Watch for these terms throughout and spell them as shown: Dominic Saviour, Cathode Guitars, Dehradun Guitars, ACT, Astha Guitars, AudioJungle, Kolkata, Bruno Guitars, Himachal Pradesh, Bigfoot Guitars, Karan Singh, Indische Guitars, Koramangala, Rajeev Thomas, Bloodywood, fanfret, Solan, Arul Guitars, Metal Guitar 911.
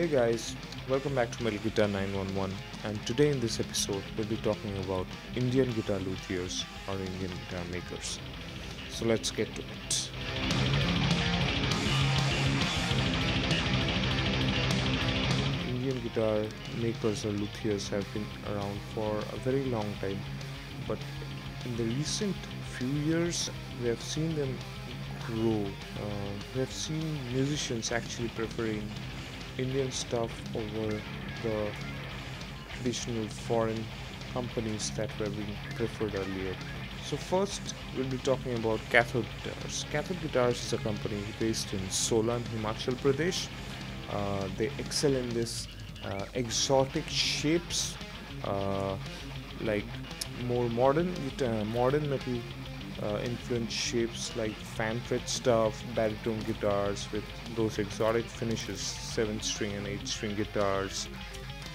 Hey guys, welcome back to Metal Guitar 911, and today in this episode we'll be talking about Indian guitar luthiers or Indian guitar makers. So let's get to it. Indian guitar makers or luthiers have been around for a very long time, but in the recent few years we have seen them grow. We have seen musicians actually preferring Indian stuff over the traditional foreign companies that were being preferred earlier. So first we'll be talking about Cathode Guitars. Cathode Guitars is a company based in Solan, Himachal Pradesh. They excel in this exotic shapes, like more modern metal influenced shapes like fanfret stuff, baritone guitars with those exotic finishes, 7-string and 8-string guitars,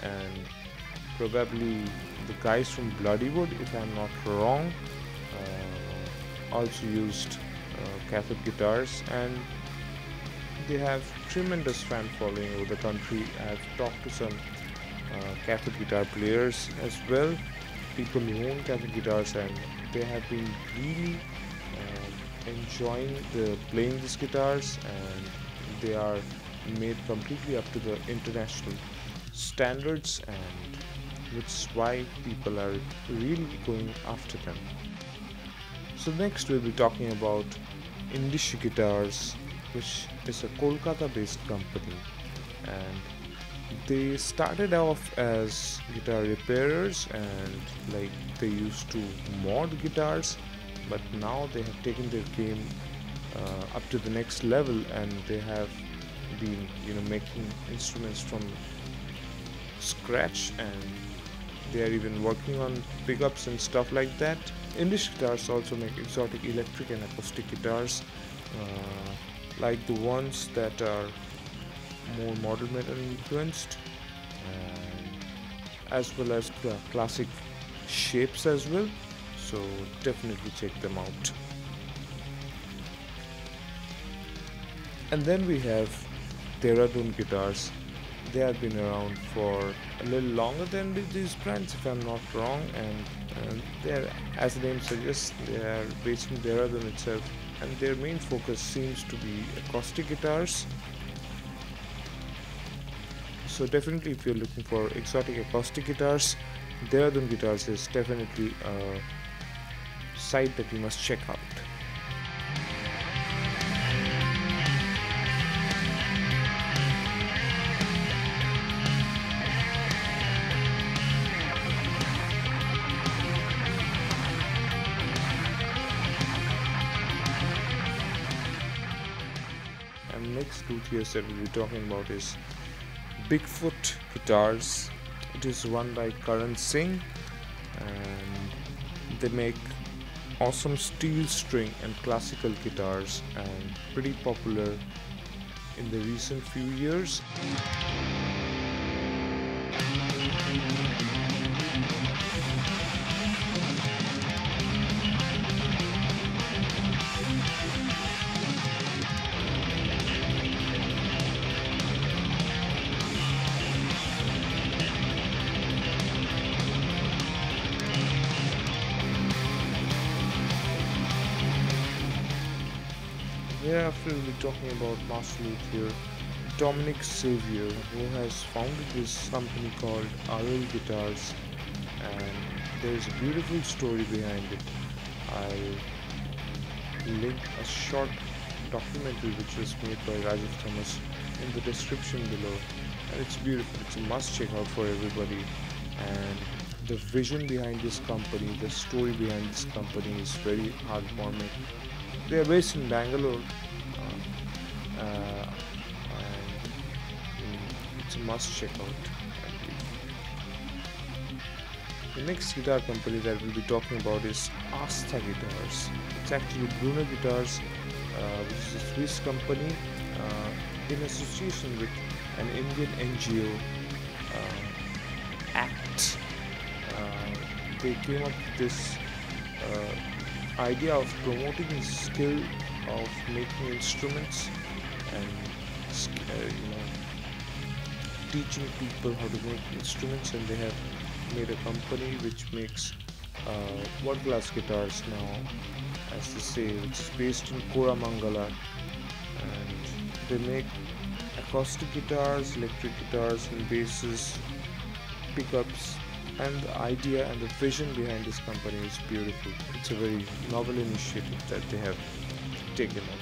and probably the guys from Bloodywood, if I'm not wrong, also used Cathode Guitars, and they have tremendous fan following over the country. I've talked to some Cathode Guitar players as well, people who own Cathode Guitars, and they have been really enjoying playing these guitars, and they are made completely up to the international standards, and which is why people are really going after them. So next we'll be talking about Indische Guitars, which is a Kolkata based company, and they started off as guitar repairers, and like they used to mod guitars, but now they have taken their game up to the next level, and they have been, you know, making instruments from scratch, and they are even working on pickups and stuff like that. Indische Guitars also make exotic electric and acoustic guitars, like the ones that are more modern metal influenced, as well as the classic shapes as well, so definitely check them out. And then we have Dehradun Guitars. They have been around for a little longer than these brands, if I'm not wrong, and they're, as the name suggests, they are based in Dehradun itself, and their main focus seems to be acoustic guitars. So definitely if you're looking for exotic acoustic guitars, Dehradun Guitars is definitely a site that you must check out. And next luthiers that we'll be talking about is Bigfoot Guitars. It is run by Karan Singh, and they make awesome steel string and classical guitars, and pretty popular in the recent few years. Thereafter we'll be talking about master luthier Dominic Saviour, who has founded this company called Arul Guitars, and there's a beautiful story behind it. I'll link a short documentary which was made by Rajeev Thomas in the description below, and it's beautiful, it's a must check out for everybody. And the vision behind this company, the story behind this company is very heartwarming. They are based in Bangalore, and it's a must check out. The next guitar company that we'll be talking about is Astha Guitars. It's actually Bruno Guitars, which is a Swiss company in association with an Indian NGO, ACT. They came up with this idea of promoting the skill of making instruments, and teaching people how to make instruments, and they have made a company which makes world-class guitars now, as they say, which is based in Koramangala, and they make acoustic guitars, electric guitars and basses, pickups, and the idea and the vision behind this company is beautiful. It's a very novel initiative that they have taken up.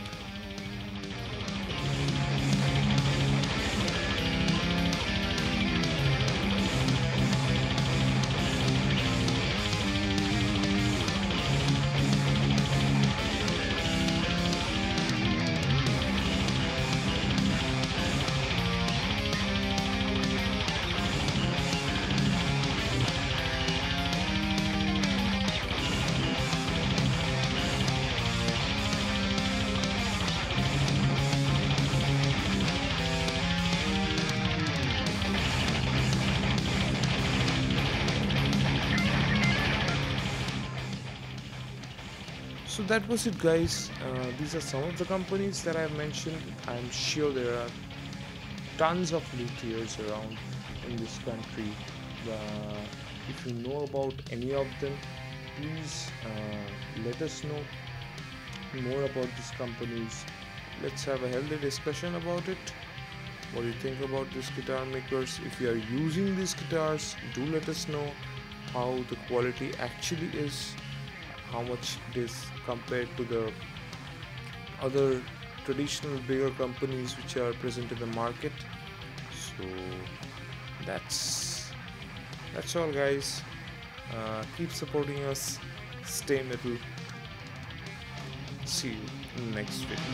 So that was it, guys. These are some of the companies that I've mentioned. I'm sure there are tons of luthiers around in this country. If you know about any of them, please let us know more about these companies. Let's have a healthy discussion about it. What do you think about these guitar makers? If you are using these guitars, do let us know how the quality actually is, how much it is compared to the other traditional bigger companies which are present in the market. So that's all, guys. Keep supporting us, stay metal. See you in the next video.